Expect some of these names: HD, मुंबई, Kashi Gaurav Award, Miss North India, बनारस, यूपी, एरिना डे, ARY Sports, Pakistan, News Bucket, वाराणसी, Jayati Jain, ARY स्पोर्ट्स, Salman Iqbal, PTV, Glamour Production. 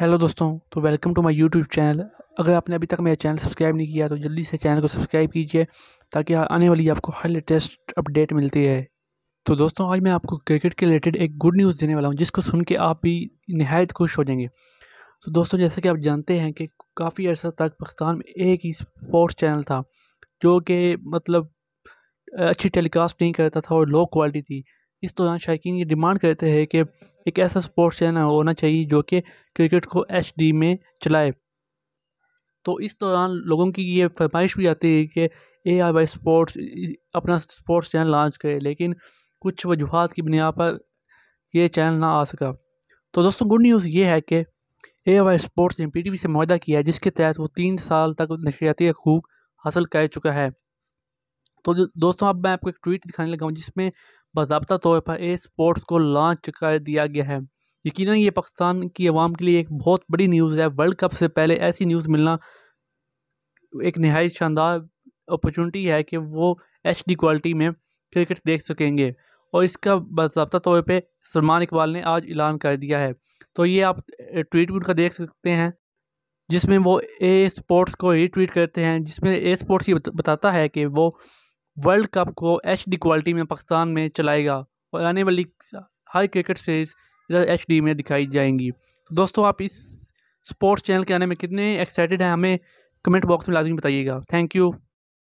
Hello दोस्तों, तो welcome to my YouTube channel. अगर आपने अभी तक मेरा चैनल सब्सक्राइब नहीं किया तो जल्दी से चैनल को सब्सक्राइब कीजिए ताकि आने वाली आपको हर लेटेस्ट अपडेट मिलती है। तो दोस्तों, आज मैं आपको क्रिकेट के रिलेटेड एक गुड न्यूज़ देने वाला हूं, जिसको सुन के आप भी नहायत खुश हो जाएंगे। तो दोस्तों, जैसे कि आप जानते हैं कि काफ़ी अर्सा तक पाकिस्तान में एक ही स्पोर्ट्स चैनल था जो कि मतलब अच्छी टेलीकास्ट नहीं करता था और लो क्वालिटी थी। इस दौरान शायकीन ये डिमांड करते हैं कि एक ऐसा स्पोर्ट्स चैनल होना चाहिए जो कि क्रिकेट को HD में चलाए। तो इस दौरान लोगों की ये फरमाइश भी आती है कि ARY स्पोर्ट्स अपना स्पोर्ट्स चैनल लॉन्च करे, लेकिन कुछ वजूहत की बुनियाद पर यह चैनल ना आ सका। तो दोस्तों, गुड न्यूज़ ये है कि ARY स्पोर्ट्स ने PTV से मुआहदा किया है, जिसके तहत वो 3 साल तक नशरियाती हकूक़ हासिल कर चुका है। तो दोस्तों, अब मैं आपको एक ट्वीट दिखाने लगा हूँ जिसमें बाज़ाब्ता तौर पर ए स्पोर्ट्स को लॉन्च कर दिया गया है। यकीनन ये पाकिस्तान की आवाम के लिए एक बहुत बड़ी न्यूज़ है। वर्ल्ड कप से पहले ऐसी न्यूज़ मिलना एक नहायत शानदार अपॉर्चुनिटी है कि वो HD क्वालिटी में क्रिकेट देख सकेंगे, और इसका बाज़ाब्ता तौर पर सलमान इकबाल ने आज ऐलान कर दिया है। तो ये आप ट्वीट भी उनका देख सकते हैं जिसमें वो ए स्पोर्ट्स को रीट्वीट करते हैं, जिसमें ए स्पोर्ट्स ये बताता है कि वो वर्ल्ड कप को HD क्वालिटी में पाकिस्तान में चलाएगा और आने वाली हर क्रिकेट सीरीज इधर HD में दिखाई जाएंगी। तो दोस्तों, आप इस स्पोर्ट्स चैनल के आने में कितने एक्साइटेड हैं, हमें कमेंट बॉक्स में लाजमी बताइएगा। Thank you.